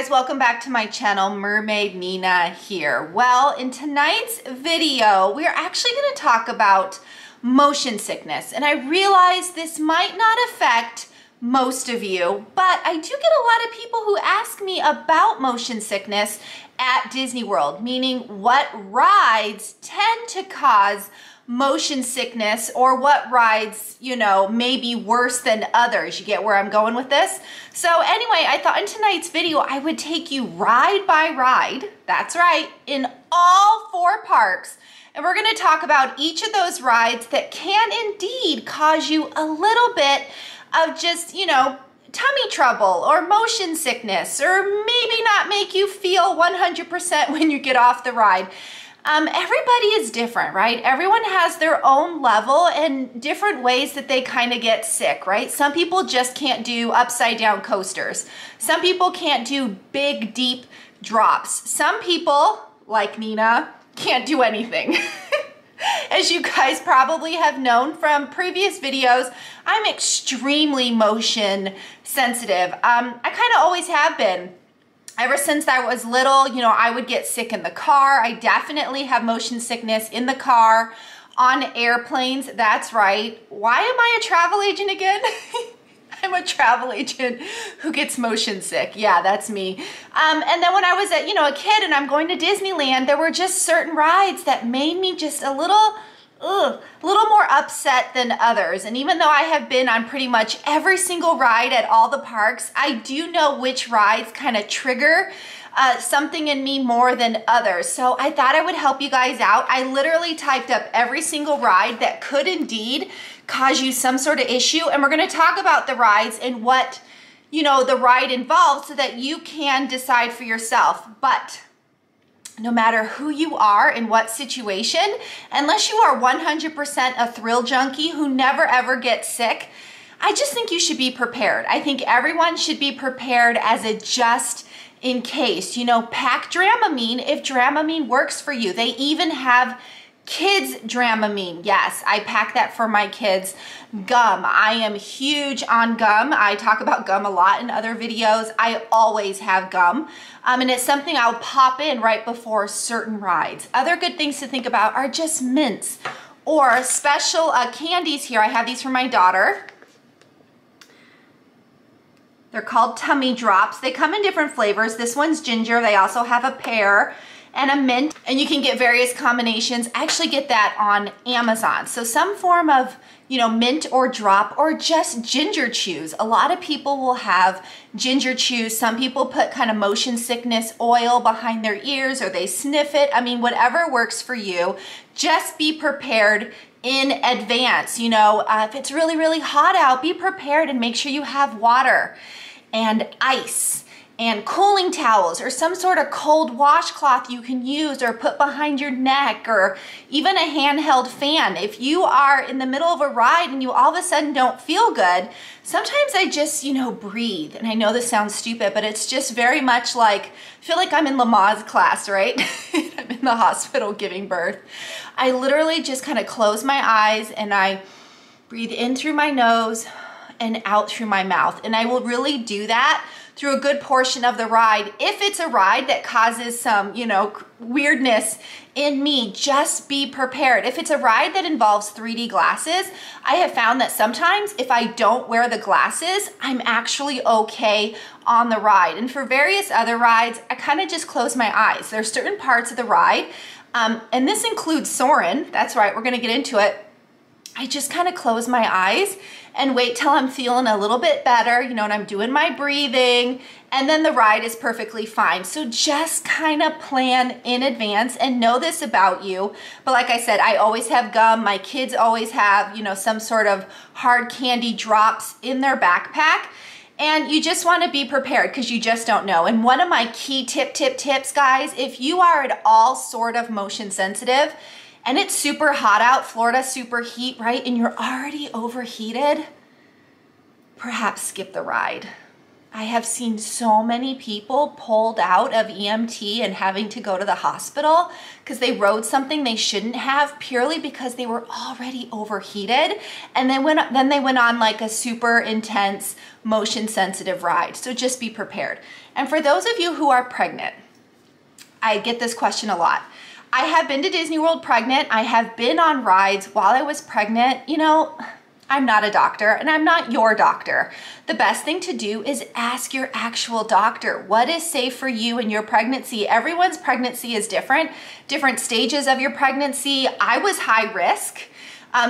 guys, welcome back to my channel. Mermaid Nina here. Well, in tonight's video, we're actually going to talk about motion sickness. And I realize this might not affect most of you, but I do get a lot of people who ask me about motion sickness at Disney World, meaning what rides tend to cause motion sickness or what rides, you know, may be worse than others. You get where I'm going with this? So anyway, I thought in tonight's video, I would take you ride by ride, that's right, in all four parks. And we're gonna talk about each of those rides that can indeed cause you a little bit of just, you know, tummy trouble or motion sickness, or maybe not make you feel 100% when you get off the ride. Everybody is different, right? Everyone has their own level and different ways that they kind of get sick, right? Some people just can't do upside down coasters. Some people can't do big, deep drops. Some people, like Nina, can't do anything. As you guys probably have known from previous videos, I'm extremely motion sensitive. I kind of always have been. Ever since I was little, you know, I would get sick in the car. I definitely have motion sickness in the car, on airplanes, that's right. Why am I a travel agent again? I'm a travel agent who gets motion sick. Yeah, that's me. And then when I was at, you know, a kid and I'm going to Disneyland, there were just certain rides that made me just a little more upset than others. And even though I have been on pretty much every single ride at all the parks, I do know which rides kind of trigger something in me more than others. So I thought I would help you guys out. I literally typed up every single ride that could indeed cause you some sort of issue. And we're going to talk about the rides and what, you know, the ride involves so that you can decide for yourself. But no matter who you are in what situation, unless you are 100% a thrill junkie who never ever gets sick, I just think you should be prepared. I think everyone should be prepared as a just in case. You know, pack Dramamine if Dramamine works for you. They even have kids Dramamine. Yes, I pack that for my kids. Gum. I am huge on gum. I talk about gum a lot in other videos. I always have gum. And it's something I'll pop in right before certain rides. Other good things to think about are just mints or special candies here. I have these for my daughter. They're called Tummy Drops. They come in different flavors. This one's ginger. They also have a pear and a mint, and you can get various combinations. I actually get that on Amazon. So some form of, you know, mint or drop or just ginger chews. A lot of people will have ginger chews. Some people put kind of motion sickness oil behind their ears or they sniff it. I mean, whatever works for you, just be prepared in advance. You know, if it's really, really hot out, be prepared and make sure you have water and ice and cooling towels or some sort of cold washcloth you can use or put behind your neck, or even a handheld fan. If you are in the middle of a ride and you all of a sudden don't feel good, sometimes I just, you know, breathe. And I know this sounds stupid, but it's just very much like, I feel like I'm in Lama's class, right? I'm in the hospital giving birth. I literally just kind of close my eyes and I breathe in through my nose and out through my mouth. And I will really do that through a good portion of the ride. If it's a ride that causes some, you know, weirdness in me, just be prepared. If it's a ride that involves 3D glasses, I have found that sometimes if I don't wear the glasses, I'm actually okay on the ride. And for various other rides, I kind of just close my eyes. There are certain parts of the ride, and this includes Soarin', that's right, we're gonna get into it. I just kind of close my eyes and wait till I'm feeling a little bit better, you know, and I'm doing my breathing, and then the ride is perfectly fine. So just kind of plan in advance and know this about you. But like I said, I always have gum. My kids always have, you know, some sort of hard candy drops in their backpack. And you just want to be prepared because you just don't know. And one of my key tips, guys, if you are at all sort of motion sensitive, and it's super hot out, Florida super heat, right? And you're already overheated, perhaps skip the ride. I have seen so many people pulled out of EMT and having to go to the hospital because they rode something they shouldn't have purely because they were already overheated, and then they went on like a super intense motion sensitive ride. So just be prepared. And for those of you who are pregnant, I get this question a lot. I have been to Disney World pregnant. I have been on rides while I was pregnant. You know, I'm not a doctor and I'm not your doctor. The best thing to do is ask your actual doctor what is safe for you in your pregnancy. Everyone's pregnancy is different, different stages of your pregnancy. I was high risk,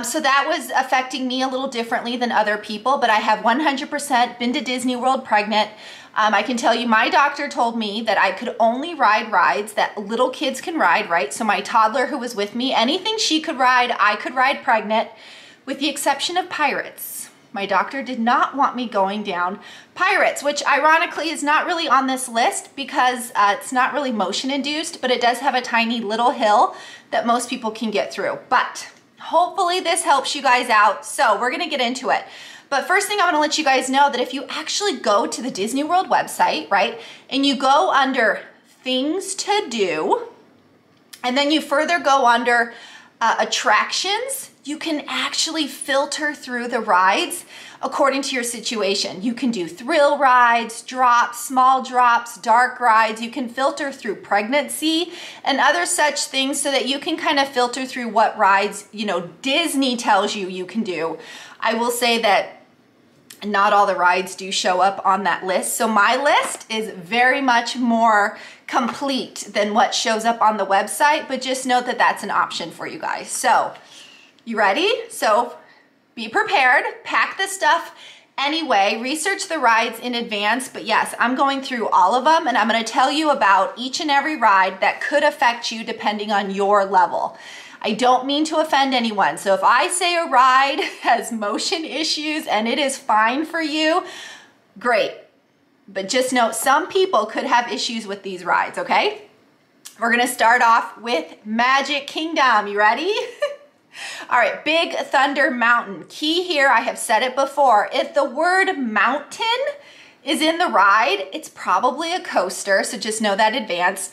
so that was affecting me a little differently than other people, but I have 100% been to Disney World pregnant. I can tell you my doctor told me that I could only ride rides that little kids can ride, right? So my toddler who was with me, anything she could ride, I could ride pregnant, with the exception of pirates. My doctor did not want me going down pirates, which ironically is not really on this list because it's not really motion induced, but it does have a tiny little hill that most people can get through. But hopefully this helps you guys out. So we're gonna get into it. But first thing I want to let you guys know that if you actually go to the Disney World website, right, and you go under things to do, and then you further go under attractions, you can actually filter through the rides according to your situation. You can do thrill rides, drops, small drops, dark rides. You can filter through pregnancy and other such things so that you can kind of filter through what rides, you know, Disney tells you you can do. I will say that not all the rides do show up on that list. So my list is very much more complete than what shows up on the website, but just note that that's an option for you guys. So you ready? So be prepared, pack the stuff anyway, research the rides in advance. But yes, I'm going through all of them and I'm going to tell you about each and every ride that could affect you depending on your level. I don't mean to offend anyone. So if I say a ride has motion issues and it is fine for you, great. But just note, some people could have issues with these rides, okay? We're gonna start off with Magic Kingdom. You ready? All right, Big Thunder Mountain. Key here, I have said it before. If the word mountain is in the ride, it's probably a coaster, so just know that in advance.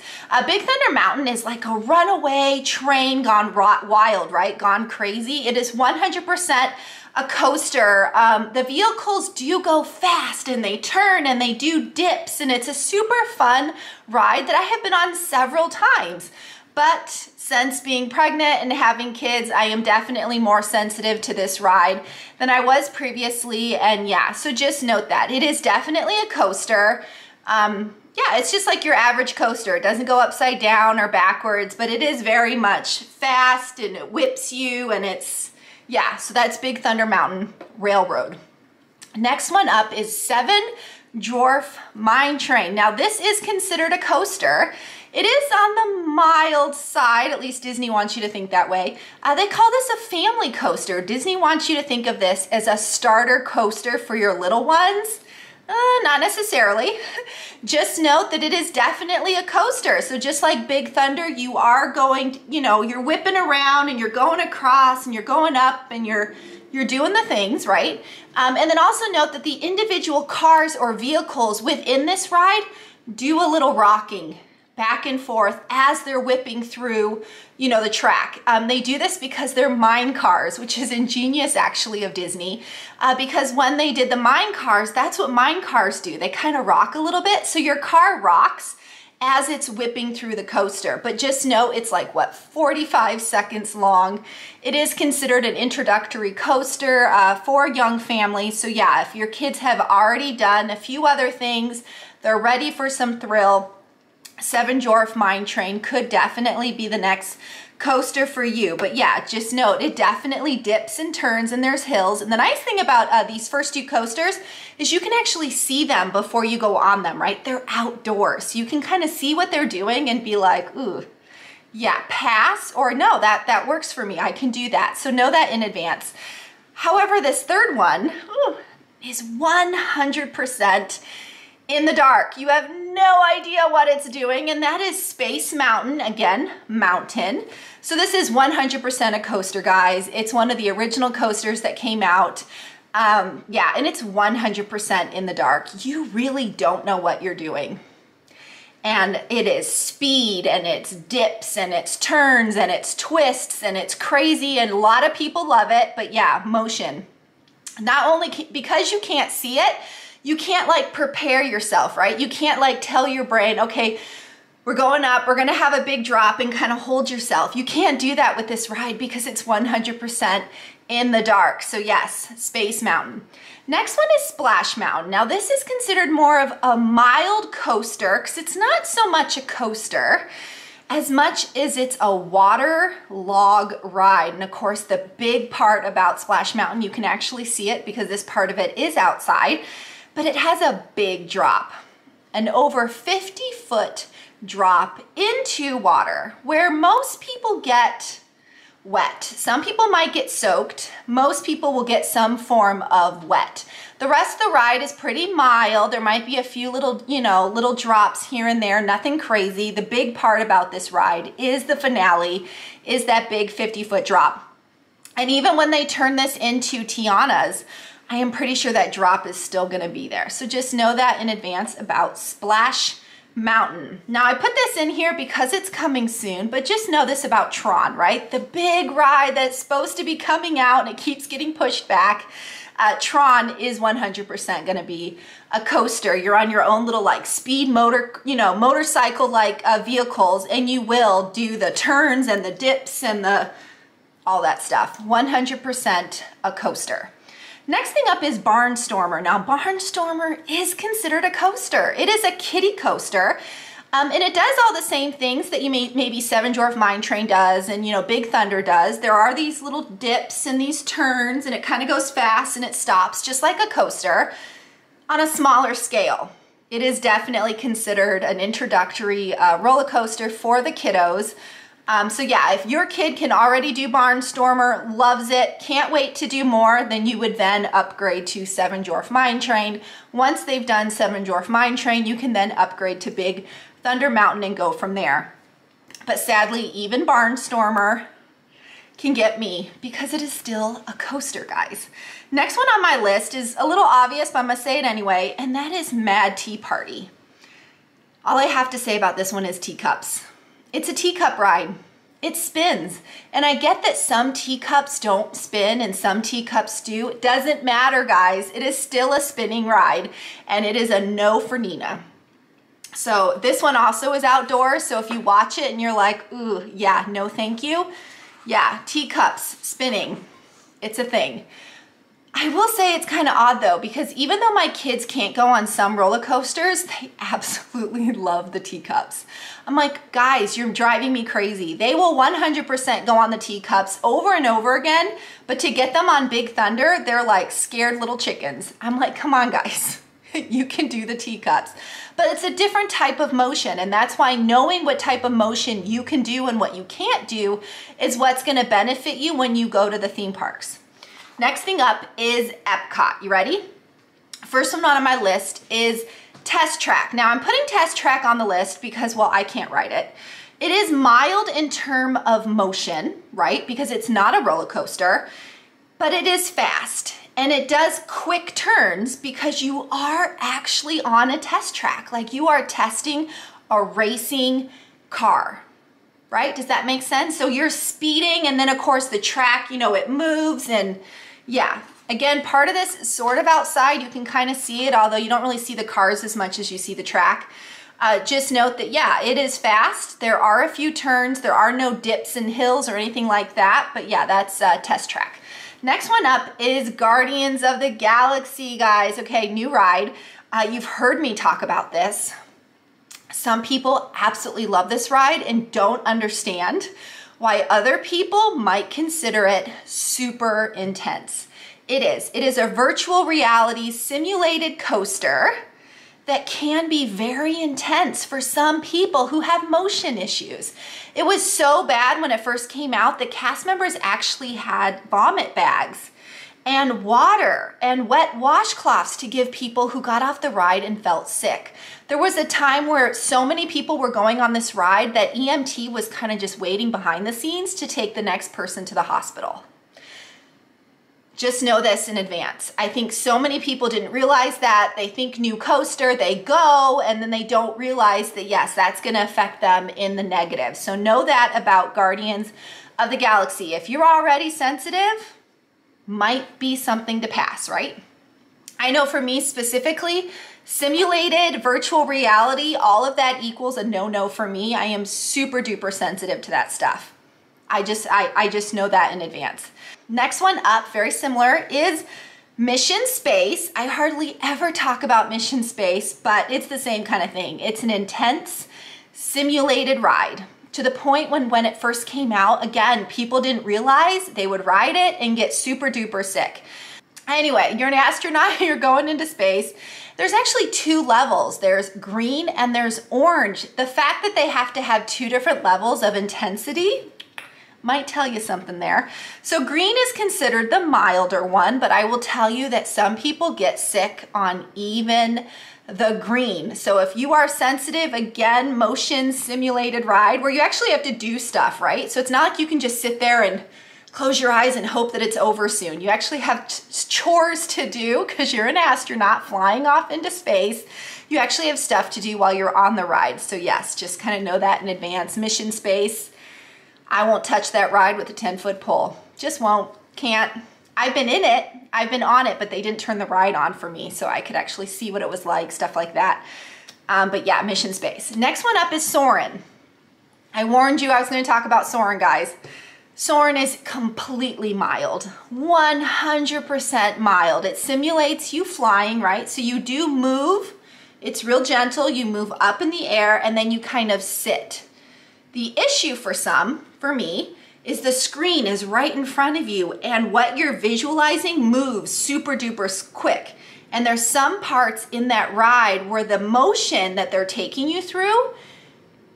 Big Thunder Mountain is like a runaway train gone wild, right? Gone crazy. It is 100% a coaster. The vehicles do go fast and they turn and they do dips, and it's a super fun ride that I have been on several times. But since being pregnant and having kids, I am definitely more sensitive to this ride than I was previously. And yeah, so just note that. It is definitely a coaster. Yeah, it's just like your average coaster. It doesn't go upside down or backwards, but it is very much fast and it whips you and it's, yeah, so that's Big Thunder Mountain Railroad. Next one up is Seven Dwarfs Mine Train. Now this is considered a coaster. It is on the mild side, at least Disney wants you to think that way. They call this a family coaster. Disney wants you to think of this as a starter coaster for your little ones. Not necessarily. Just note that it is definitely a coaster. So just like Big Thunder, you are going, you know, you're whipping around and you're going across and you're going up and you're doing the things, right? And then also note that the individual cars or vehicles within this ride do a little rocking back and forth as they're whipping through, you know, the track. They do this because they're mine cars, which is ingenious actually of Disney, because when they did the mine cars, that's what mine cars do. They kind of rock a little bit. So your car rocks as it's whipping through the coaster, but just know it's like, what, 45 seconds long. It is considered an introductory coaster for young families. So yeah, if your kids have already done a few other things, they're ready for some thrill, Seven Dwarfs Mine Train could definitely be the next coaster for you. But yeah, just note it definitely dips and turns and there's hills. And the nice thing about these first two coasters is you can actually see them before you go on them, right? They're outdoors. So you can kind of see what they're doing and be like, ooh, yeah, pass or no, that works for me. I can do that. So know that in advance. However, this third one is 100% in the dark. You have no idea what it's doing, and that is Space Mountain. Again, mountain. So this is 100% a coaster, guys. It's one of the original coasters that came out. Yeah, and it's 100% in the dark. You really don't know what you're doing. And it is speed, and it's dips, and it's turns, and it's twists, and it's crazy, and a lot of people love it. But yeah, motion. Not only because you can't see it, you can't like prepare yourself, right? You can't like tell your brain, okay, we're going up, we're gonna have a big drop and kind of hold yourself. You can't do that with this ride because it's 100% in the dark. So yes, Space Mountain. Next one is Splash Mountain. Now this is considered more of a mild coaster because it's not so much a coaster as much as it's a water log ride. And of course the big part about Splash Mountain, you can actually see it because this part of it is outside, but it has a big drop, an over 50-foot drop into water where most people get wet. Some people might get soaked. Most people will get some form of wet. The rest of the ride is pretty mild. There might be a few little, you know, little drops here and there, nothing crazy. The big part about this ride is the finale, is that big 50-foot drop. And even when they turn this into Tiana's, I am pretty sure that drop is still gonna be there. So just know that in advance about Splash Mountain. Now I put this in here because it's coming soon, but just know this about Tron, right? The big ride that's supposed to be coming out and it keeps getting pushed back. Tron is 100% gonna be a coaster. You're on your own little like speed motor, you know, motorcycle like vehicles, and you will do the turns and the dips and the all that stuff. 100% a coaster. Next thing up is Barnstormer. Now Barnstormer is considered a coaster. It is a kiddie coaster, and it does all the same things that you maybe Seven Dwarfs Mine Train does, and you know Big Thunder does. There are these little dips and these turns, and it kind of goes fast and it stops, just like a coaster on a smaller scale. It is definitely considered an introductory roller coaster for the kiddos. So yeah, if your kid can already do Barnstormer, loves it, can't wait to do more, then you would then upgrade to Seven Dwarfs Mine Train. Once they've done Seven Dwarfs Mine Train, you can then upgrade to Big Thunder Mountain and go from there. But sadly, even Barnstormer can get me because it is still a coaster, guys. Next one on my list is a little obvious, but I'm gonna say it anyway, and that is Mad Tea Party. All I have to say about this one is teacups. It's a teacup ride. It spins. And I get that some teacups don't spin and some teacups do. It doesn't matter, guys. It is still a spinning ride, and it is a no for Nina. So this one also is outdoors. So if you watch it and you're like, ooh, yeah, no thank you. Yeah, teacups, spinning. It's a thing. I will say it's kind of odd though, because even though my kids can't go on some roller coasters, they absolutely love the teacups. I'm like, guys, you're driving me crazy. They will 100% go on the teacups over and over again, but to get them on Big Thunder, they're like scared little chickens. I'm like, come on guys, you can do the teacups. But it's a different type of motion, and that's why knowing what type of motion you can do and what you can't do is what's gonna benefit you when you go to the theme parks. Next thing up is Epcot. You ready? First one on my list is Test Track. Now I'm putting Test Track on the list because, well, I can't ride it. It is mild in term of motion, right? Because it's not a roller coaster, but it is fast. And it does quick turns because you are actually on a test track. Like you are testing a racing car. Right? Does that make sense? So you're speeding, and then of course the track, you know, it moves, and yeah. Again, part of this is sort of outside. You can kind of see it, although you don't really see the cars as much as you see the track. Just note that, yeah, it is fast. There are a few turns. There are no dips and hills or anything like that, but yeah, that's Test Track. Next one up is Guardians of the Galaxy, guys. Okay, new ride. You've heard me talk about this. Some people absolutely love this ride and don't understand why other people might consider it super intense. It is. It is a virtual reality simulated coaster that can be very intense for some people who have motion issues. It was so bad when it first came out that cast members actually had vomit bags and water and wet washcloths to give people who got off the ride and felt sick. There was a time where so many people were going on this ride that EMT was kind of just waiting behind the scenes to take the next person to the hospital. Just know this in advance. I think so many people didn't realize that. They think new coaster, they go, and then they don't realize that, yes, that's going to affect them in the negative. So know that about Guardians of the Galaxy. If you're already sensitive, might be something to pass, right? I know for me specifically, simulated virtual reality, all of that equals a no-no for me. I am super duper sensitive to that stuff. I just know that in advance. Next one up, very similar, is Mission Space. I hardly ever talk about Mission Space, but it's the same kind of thing. It's an intense simulated ride to the point when it first came out, again, people didn't realize they would ride it and get super duper sick. Anyway, you're an astronaut, you're going into space. There's actually two levels. There's green and there's orange. The fact that they have to have two different levels of intensity might tell you something there. So green is considered the milder one, but I will tell you that some people get sick on even the green. So if you are sensitive, again, motion simulated ride where you actually have to do stuff, right? So it's not like you can just sit there and close your eyes and hope that it's over soon. You actually have chores to do because you're an astronaut flying off into space. You actually have stuff to do while you're on the ride. So yes, just kind of know that in advance. Mission Space, I won't touch that ride with a 10-foot pole. Just won't, can't. I've been in it, I've been on it, but they didn't turn the ride on for me, so I could actually see what it was like, stuff like that. But yeah, Mission Space. Next one up is Soarin'. I warned you I was gonna talk about Soarin', guys. Soarin' is completely mild, 100% mild. It simulates you flying, right? So you do move, it's real gentle, you move up in the air, and then you kind of sit. The issue for some, for me, is the screen is right in front of you and what you're visualizing moves super duper quick. And there's some parts in that ride where the motion that they're taking you through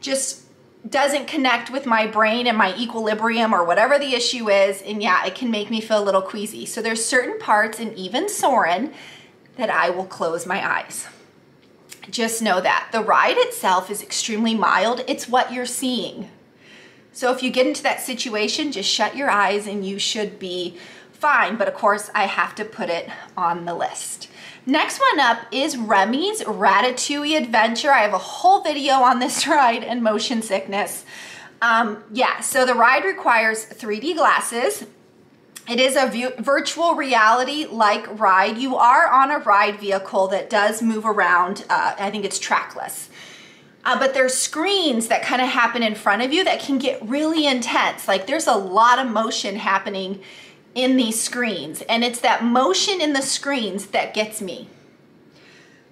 just doesn't connect with my brain and my equilibrium or whatever the issue is, and yeah, it can make me feel a little queasy. So there's certain parts in even Soarin' that I will close my eyes. Just know that. The ride itself is extremely mild. It's what you're seeing. So if you get into that situation, just shut your eyes and you should be fine. But of course, I have to put it on the list. Next one up is Remy's Ratatouille Adventure. I have a whole video on this ride and motion sickness. Yeah, so the ride requires 3D glasses. It is a virtual reality-like ride. You are on a ride vehicle that does move around. I think it's trackless. But there's screens that kind of happen in front of you that can get really intense. Like there's a lot of motion happening in these screens. And it's that motion in the screens that gets me.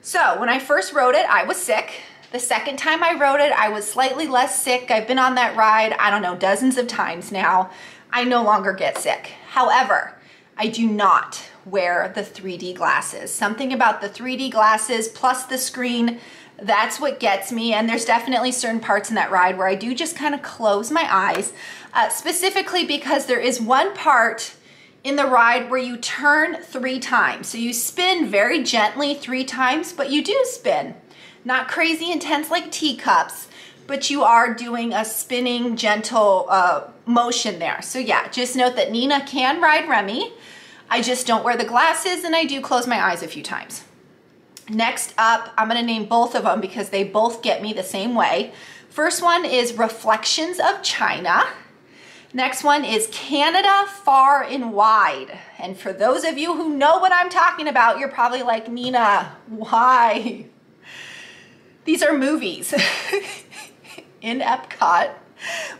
So when I first rode it, I was sick. The second time I rode it, I was slightly less sick. I've been on that ride, I don't know, dozens of times now. I no longer get sick. However, I do not wear the 3D glasses. Something about the 3D glasses plus the screen, that's what gets me. And there's definitely certain parts in that ride where I do just kind of close my eyes, specifically because there is one part in the ride where you turn 3 times. So you spin very gently 3 times, but you do spin. Not crazy intense like teacups, but you are doing a spinning gentle motion there. So yeah, just note that Nina can ride Remy. I just don't wear the glasses and I do close my eyes a few times. Next up, I'm gonna name both of them because they both get me the same way. First one is Reflections of China. Next one is Canada Far and Wide. And for those of you who know what I'm talking about, you're probably like, Nina, why? These are movies. In Epcot,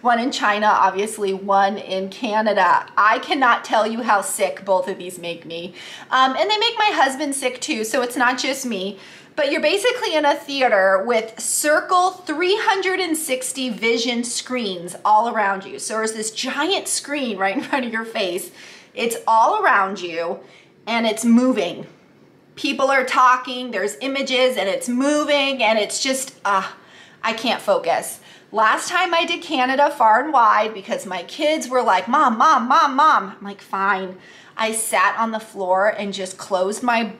one in China, obviously one in Canada. I cannot tell you how sick both of these make me. And they make my husband sick too, so it's not just me. But you're basically in a theater with circle 360 vision screens all around you. So there's this giant screen right in front of your face. It's all around you and it's moving. People are talking, there's images and it's moving and it's just, I can't focus. Last time I did Canada Far and Wide because my kids were like, Mom, Mom, Mom, Mom. I'm like, fine. I sat on the floor and just closed my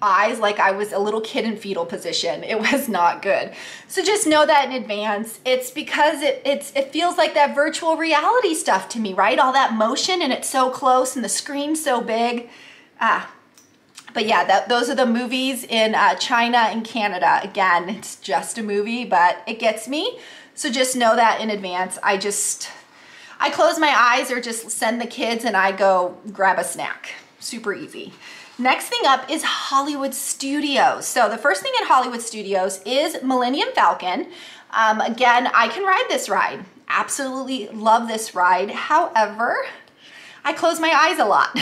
eyes like I was a little kid in fetal position. It was not good. So just know that in advance. It's because it feels like that virtual reality stuff to me, right? All that motion and it's so close and the screen's so big. But yeah, those are the movies in China and Canada. Again, it's just a movie, but it gets me. So just know that in advance. I close my eyes or just send the kids and I go grab a snack. Super easy. Next thing up is Hollywood Studios. So the first thing at Hollywood Studios is Millennium Falcon. Again, I can ride this ride. Absolutely love this ride. However, I close my eyes a lot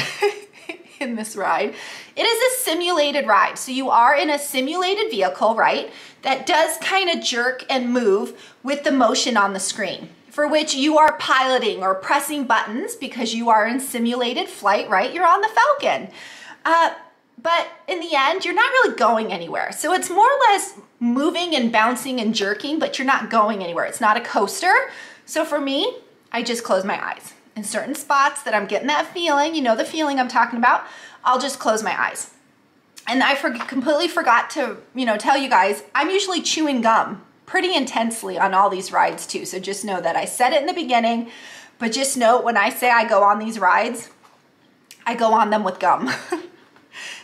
in this ride. It is a simulated ride. So you are in a simulated vehicle, right? That does kind of jerk and move with the motion on the screen, for which you are piloting or pressing buttons because you are in simulated flight, right? You're on the Falcon. But in the end, you're not really going anywhere. So it's more or less moving and bouncing and jerking, but you're not going anywhere. It's not a coaster. So for me, I just close my eyes. In certain spots that I'm getting that feeling, you know the feeling I'm talking about, I'll just close my eyes. And I completely forgot to, you know, tell you guys, I'm usually chewing gum pretty intensely on all these rides too. So just know that I said it in the beginning, but just note when I say I go on these rides, I go on them with gum.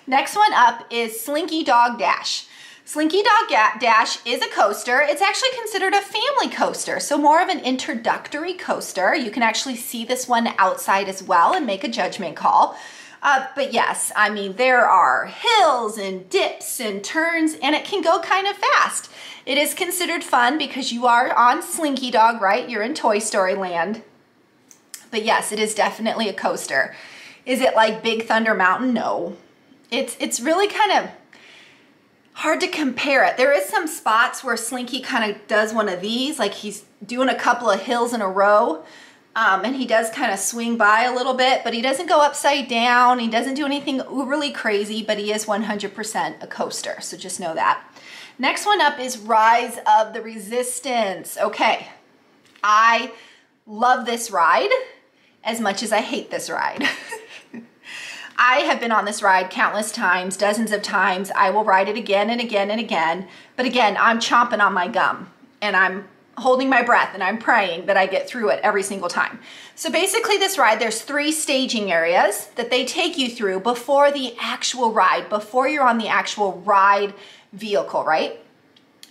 Next one up is Slinky Dog Dash. Slinky Dog Dash is a coaster. It's actually considered a family coaster, so more of an introductory coaster. You can actually see this one outside as well and make a judgment call. But yes, I mean, there are hills and dips and turns, and it can go kind of fast. It is considered fun because you are on Slinky Dog, right? You're in Toy Story Land. But yes, it is definitely a coaster. Is it like Big Thunder Mountain? No. It's really kind of hard to compare it. There is some spots where Slinky kind of does one of these, like he's doing a couple of hills in a row, and he does kind of swing by a little bit, but he doesn't go upside down. He doesn't do anything really crazy, but he is 100% a coaster, so just know that. Next one up is Rise of the Resistance. Okay, I love this ride as much as I hate this ride. I have been on this ride countless times, dozens of times. I will ride it again and again and again. But again, I'm chomping on my gum and I'm holding my breath and I'm praying that I get through it every single time. So basically this ride, there's 3 staging areas that they take you through before the actual ride, before you're on the actual ride vehicle, right?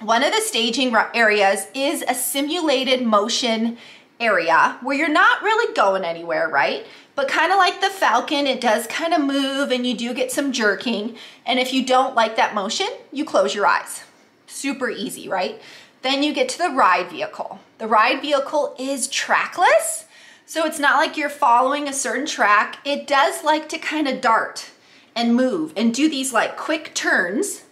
One of the staging areas is a simulated motion area where you're not really going anywhere, right? But kind of like the Falcon, it does kind of move and you do get some jerking. And if you don't like that motion, you close your eyes. Super easy, right? Then you get to the ride vehicle. The ride vehicle is trackless, so it's not like you're following a certain track. It does like to kind of dart and move and do these like quick turns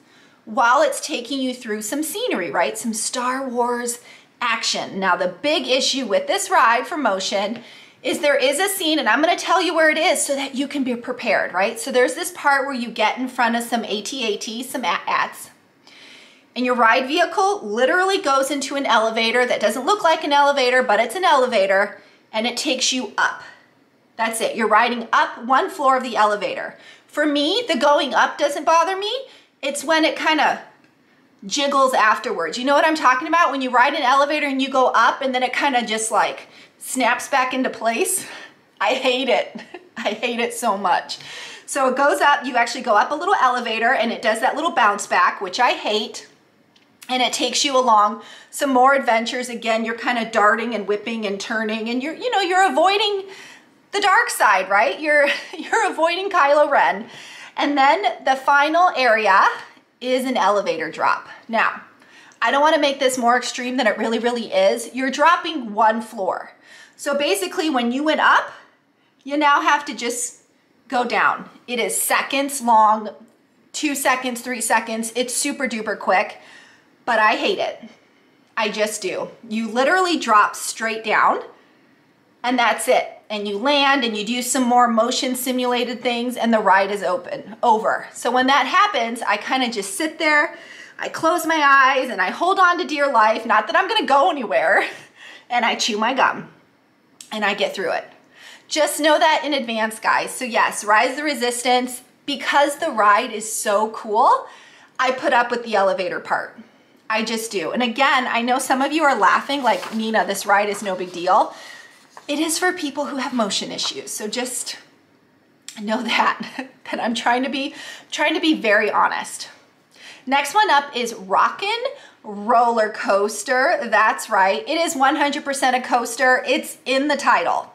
while it's taking you through some scenery, right? Some Star Wars action. Now, the big issue with this ride for motion is there is a scene, and I'm going to tell you where it is so that you can be prepared, right? So there's this part where you get in front of some AT-AT, some AT-ATs, and your ride vehicle literally goes into an elevator that doesn't look like an elevator, but it's an elevator, and it takes you up. That's it. You're riding up one floor of the elevator. For me, the going up doesn't bother me. It's when it kind of jiggles afterwards. You know what I'm talking about? When you ride an elevator and you go up, and then it kind of just like snaps back into place. I hate it. I hate it so much. So it goes up, you actually go up a little elevator and it does that little bounce back, which I hate. And it takes you along some more adventures. Again, you're kind of darting and whipping and turning and you're avoiding the dark side, right? You're avoiding Kylo Ren. And then the final area is an elevator drop. Now, I don't want to make this more extreme than it really, really is. You're dropping one floor. So basically when you went up, you now have to just go down. It is seconds long, 2 seconds, 3 seconds. It's super duper quick, but I hate it. I just do. You literally drop straight down and that's it. And you land and you do some more motion simulated things and the ride is over. So when that happens, I kind of just sit there, I close my eyes and I hold on to dear life, not that I'm gonna go anywhere, and I chew my gum. And I get through it. Just know that in advance, guys. So yes, Rise of the Resistance, because the ride is so cool, I put up with the elevator part. I just do. And again, I know some of you are laughing like, Nina, this ride is no big deal. It is for people who have motion issues. So just know that, that I'm trying to be very honest. Next one up is Rockin' Roller Coaster. That's right. It is 100% a coaster. It's in the title.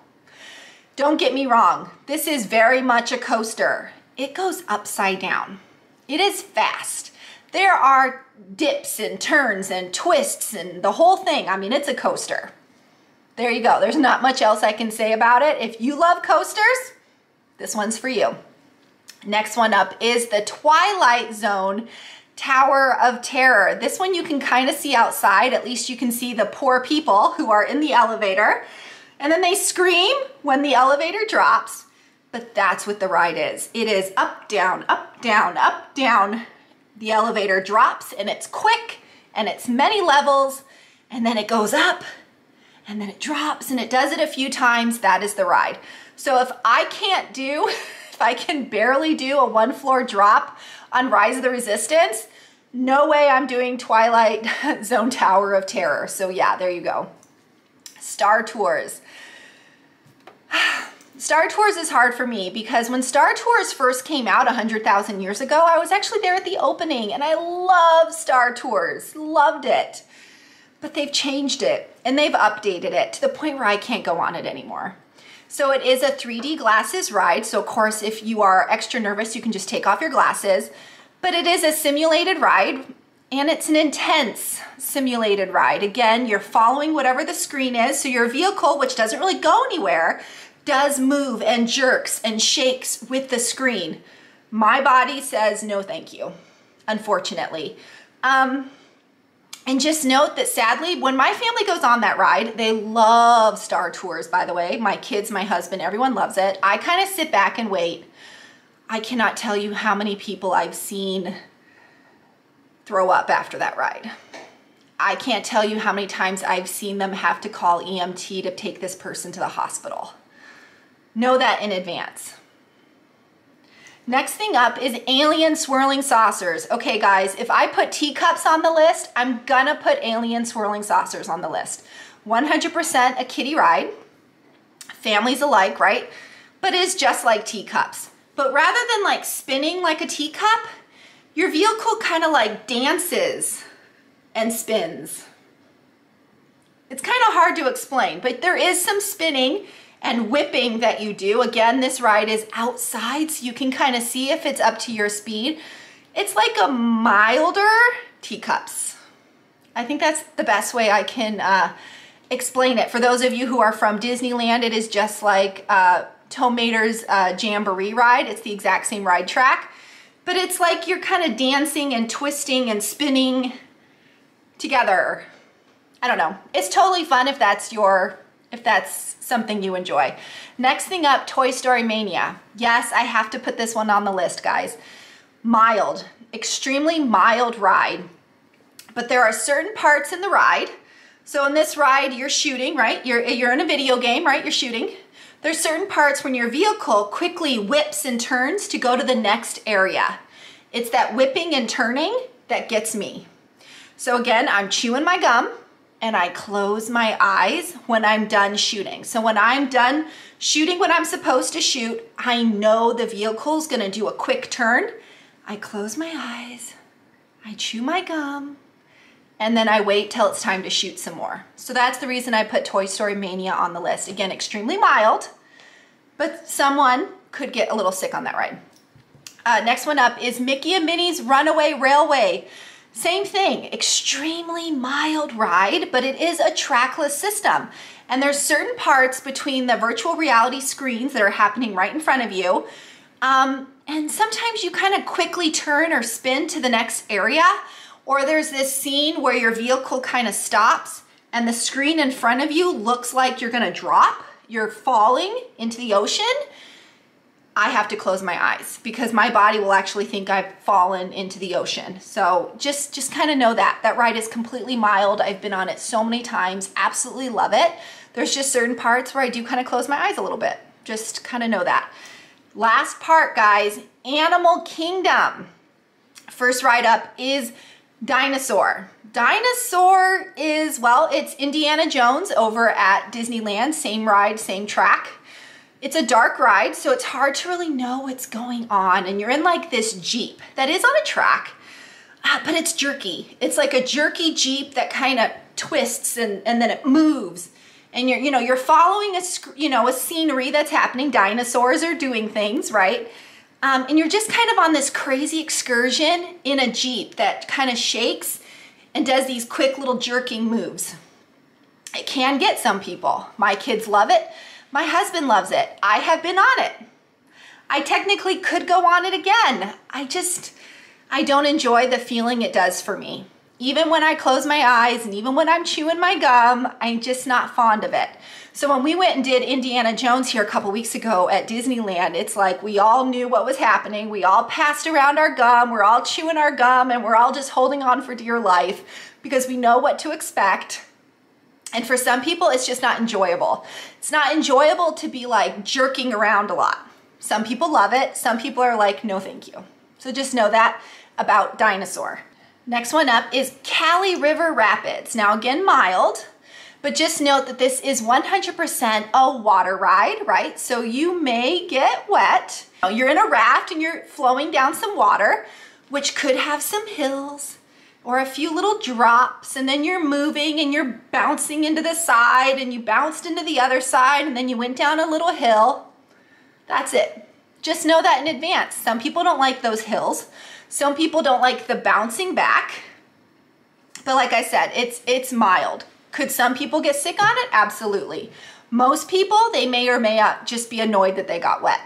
Don't get me wrong. This is very much a coaster. It goes upside down. It is fast. There are dips and turns and twists and the whole thing. I mean, it's a coaster. There you go. There's not much else I can say about it. If you love coasters, this one's for you. Next one up is the Twilight Zone Tower of Terror. This one you can kind of see outside. At least you can see the poor people who are in the elevator. And then they scream when the elevator drops. But that's what the ride is. It is up, down, up, down, up, down. The elevator drops and it's quick and it's many levels and then it goes up and then it drops and it does it a few times. That is the ride. So if I can barely do a one floor drop on Rise of the Resistance, no way I'm doing Twilight Zone Tower of Terror. So yeah, there you go. Star Tours. Star Tours is hard for me because when Star Tours first came out 100,000 years ago, I was actually there at the opening and I loved Star Tours, loved it. But they've changed it and they've updated it to the point where I can't go on it anymore. So it is a 3D glasses ride. So of course, if you are extra nervous, you can just take off your glasses, but it is a simulated ride and it's an intense simulated ride. Again, you're following whatever the screen is. So your vehicle, which doesn't really go anywhere, does move and jerks and shakes with the screen. My body says no thank you, unfortunately. And just note that sadly, when my family goes on that ride, they love Star Tours, by the way. My kids, my husband, everyone loves it. I kind of sit back and wait. I cannot tell you how many people I've seen throw up after that ride. I can't tell you how many times I've seen them have to call EMT to take this person to the hospital. Know that in advance. Next thing up is Alien Swirling Saucers. Okay guys, if I put teacups on the list, I'm gonna put Alien Swirling Saucers on the list. 100% a kiddie ride, families alike, right? But it is just like teacups. But rather than like spinning like a teacup, your vehicle kind of like dances and spins. It's kind of hard to explain, but there is some spinning and whipping that you do. Again, this ride is outside, so you can kind of see if it's up to your speed. It's like a milder teacups. I think that's the best way I can explain it. For those of you who are from Disneyland, it is just like Tomater's Jamboree ride. It's the exact same ride track, but it's like you're kind of dancing and twisting and spinning together. I don't know. It's totally fun if that's something you enjoy. Next thing up, Toy Story Mania. Yes, I have to put this one on the list, guys. Mild, extremely mild ride, but there are certain parts in the ride. So in this ride, you're shooting, right? You're in a video game, right? You're shooting. There's certain parts when your vehicle quickly whips and turns to go to the next area. It's that whipping and turning that gets me. So again, I'm chewing my gum, and I close my eyes when I'm done shooting. So when I'm done shooting what I'm supposed to shoot, I know the vehicle's gonna do a quick turn. I close my eyes, I chew my gum, and then I wait till it's time to shoot some more. So that's the reason I put Toy Story Mania on the list. Again, extremely mild, but someone could get a little sick on that ride. Next one up is Mickey and Minnie's Runaway Railway. Same thing, extremely mild ride, but it is a trackless system. And there's certain parts between the virtual reality screens that are happening right in front of you. And sometimes you kind of quickly turn or spin to the next area, or there's this scene where your vehicle kind of stops and the screen in front of you looks like you're gonna drop, you're falling into the ocean. I have to close my eyes because my body will actually think I've fallen into the ocean. So just kind of know that. That ride is completely mild. I've been on it so many times, absolutely love it. There's just certain parts where I do kind of close my eyes a little bit. Just kind of know that. Last part, guys, Animal Kingdom. First ride up is Dinosaur. Dinosaur is, well, it's Indiana Jones over at Disneyland. Same ride, same track. It's a dark ride, so it's hard to really know what's going on. And you're in like this Jeep that is on a track, but it's jerky. It's like a jerky Jeep that kind of twists and then it moves. And you're, you know, you're following a, you know, a scenery that's happening. Dinosaurs are doing things, right? And you're just kind of on this crazy excursion in a Jeep that kind of shakes and does these quick little jerking moves. It can get some people. My kids love it. My husband loves it. I have been on it. I technically could go on it again. I don't enjoy the feeling it does for me. Even when I close my eyes and even when I'm chewing my gum, I'm just not fond of it. So when we went and did Indiana Jones here a couple weeks ago at Disneyland, it's like we all knew what was happening. We all passed around our gum, we're all chewing our gum, and we're all just holding on for dear life because we know what to expect. And for some people, it's just not enjoyable. It's not enjoyable to be like jerking around a lot. Some people love it. Some people are like, no, thank you. So just know that about Dinosaur. Next one up is Cali River Rapids. Now again, mild. But just note that this is 100% a water ride, right? So you may get wet. You're in a raft and you're flowing down some water, which could have some hills or a few little drops, and then you're moving and you're bouncing into the side and you bounced into the other side and then you went down a little hill. That's it. Just know that in advance. Some people don't like those hills. Some people don't like the bouncing back. But like I said, it's mild. Could some people get sick on it? Absolutely. Most people, they may or may not just be annoyed that they got wet,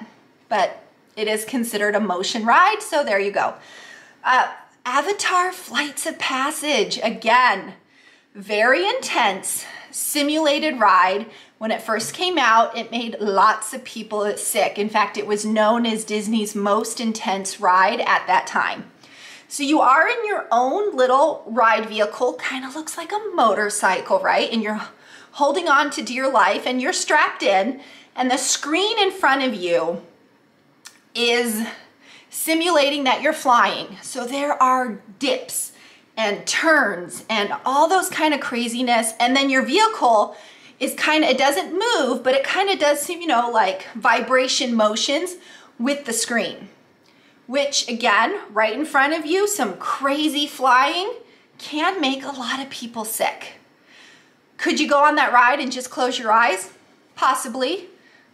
but it is considered a motion ride, so there you go. Avatar Flights of Passage, again, very intense, simulated ride. When it first came out, it made lots of people sick. In fact, it was known as Disney's most intense ride at that time. So you are in your own little ride vehicle, kind of looks like a motorcycle, right? And you're holding on to dear life and you're strapped in, and the screen in front of you is simulating that you're flying. So there are dips and turns and all those kind of craziness. And then your vehicle is kind of, it doesn't move, but it kind of does seem, you know, like vibration motions with the screen. Which again, right in front of you, some crazy flying can make a lot of people sick. Could you go on that ride and just close your eyes? Possibly,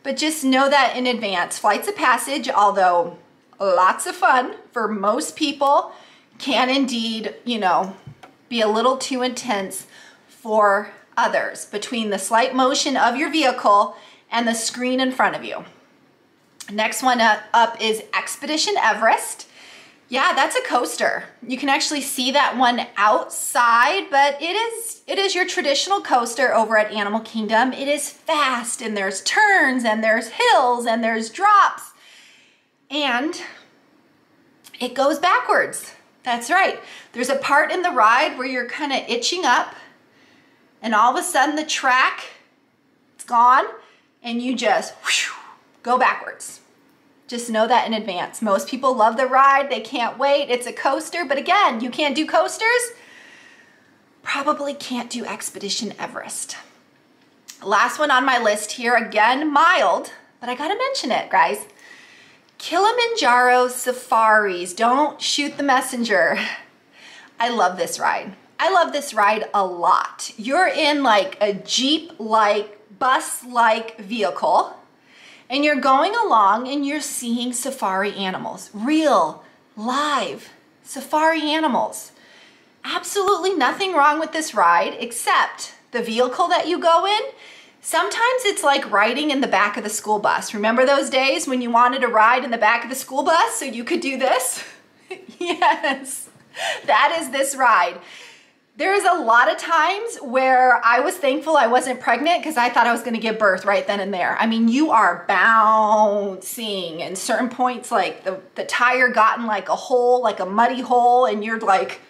but just know that in advance. Flights of Passage, although lots of fun for most people, can indeed, you know, be a little too intense for others between the slight motion of your vehicle and the screen in front of you. Next one up is Expedition Everest. Yeah, that's a coaster. You can actually see that one outside, but it is your traditional coaster over at Animal Kingdom. It is fast, and there's turns, and there's hills, and there's drops, and it goes backwards. That's right. There's a part in the ride where you're kind of itching up, and all of a sudden the track, it's gone, and you just whoosh, go backwards. Just know that in advance. Most people love the ride. They can't wait. It's a coaster. But again, you can't do coasters. Probably can't do Expedition Everest. Last one on my list here. Again, mild, but I got to mention it, guys. Kilimanjaro Safaris. Don't shoot the messenger. I love this ride. I love this ride a lot. You're in like a Jeep-like, bus-like vehicle. And you're going along and you're seeing safari animals, real, live safari animals. Absolutely nothing wrong with this ride except the vehicle that you go in. Sometimes it's like riding in the back of the school bus. Remember those days when you wanted to ride in the back of the school bus so you could do this? Yes, that is this ride. There is a lot of times where I was thankful I wasn't pregnant because I thought I was going to give birth right then and there. I mean, you are bouncing, and certain points like the tire got in like a hole, like a muddy hole, and you're like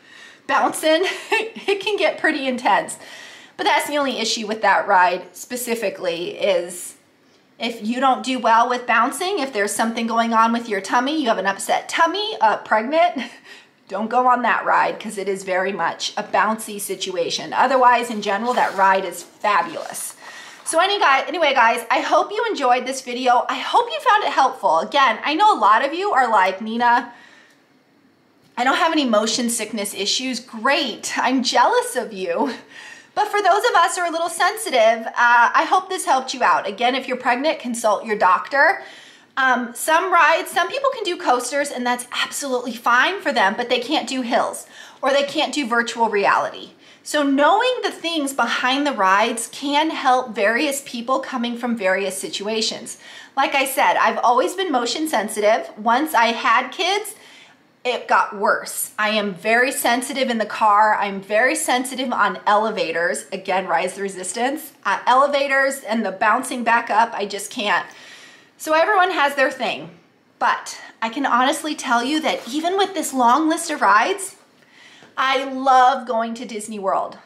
bouncing. It can get pretty intense. But that's the only issue with that ride specifically is If you don't do well with bouncing, if there's something going on with your tummy, you have an upset tummy, pregnant, don't go on that ride because it is very much a bouncy situation. Otherwise, in general, that ride is fabulous. So anyway, guys, I hope you enjoyed this video. I hope you found it helpful. Again, I know a lot of you are like, Nina, I don't have any motion sickness issues. Great, I'm jealous of you. But for those of us who are a little sensitive, I hope this helped you out. Again, if you're pregnant, consult your doctor. Some rides, some people can do coasters and that's absolutely fine for them, but they can't do hills or they can't do virtual reality. So knowing the things behind the rides can help various people coming from various situations. Like I said, I've always been motion sensitive. Once I had kids, it got worse. I am very sensitive in the car. I'm very sensitive on elevators. Again, Rise of the Resistance. Elevators and the bouncing back up, I just can't. So everyone has their thing. But I can honestly tell you that even with this long list of rides, I love going to Disney World.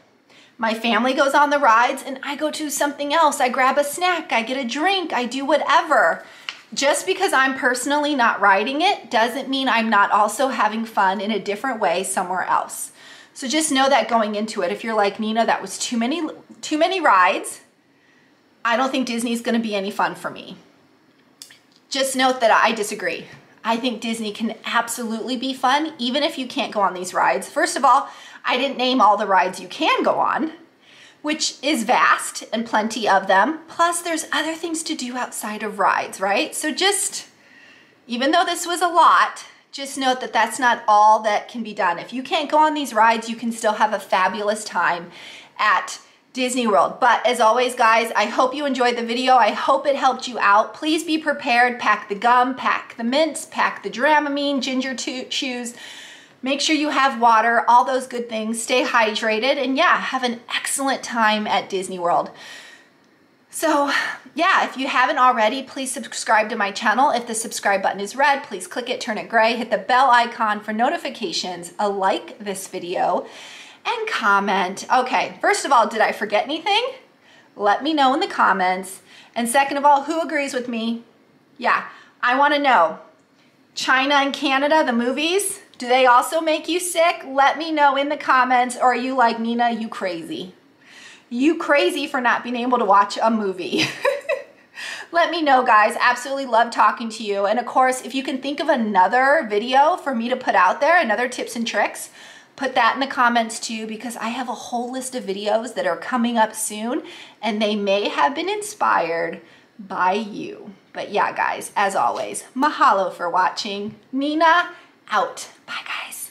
My family goes on the rides and I go to something else. I grab a snack, I get a drink, I do whatever. Just because I'm personally not riding it doesn't mean I'm not also having fun in a different way somewhere else. So just know that going into it. If you're like, Nina, that was too many rides, I don't think Disney's going to be any fun for me. Just note that I disagree. I think Disney can absolutely be fun, even if you can't go on these rides. First of all, I didn't name all the rides you can go on, which is vast and plenty of them. Plus there's other things to do outside of rides, right? So just, even though this was a lot, just note that that's not all that can be done. If you can't go on these rides, you can still have a fabulous time at Disney World. But as always, guys, I hope you enjoyed the video. I hope it helped you out. Please be prepared. Pack the gum, pack the mints, pack the Dramamine, ginger chews. Make sure you have water, all those good things. Stay hydrated and yeah, have an excellent time at Disney World. So yeah, if you haven't already, please subscribe to my channel. If the subscribe button is red, please click it, turn it gray, hit the bell icon for notifications, like this video and comment. Okay, first of all, did I forget anything? Let me know in the comments. And second of all, who agrees with me? Yeah, I wanna know. China and Canada, the movies, do they also make you sick? Let me know in the comments. Or are you like, Nina, you crazy? You crazy for not being able to watch a movie. Let me know, guys. Absolutely love talking to you. And of course, if you can think of another video for me to put out there, another tips and tricks, put that in the comments too, because I have a whole list of videos that are coming up soon and they may have been inspired by you. But yeah, guys, as always, mahalo for watching. Nina, out. Bye, guys.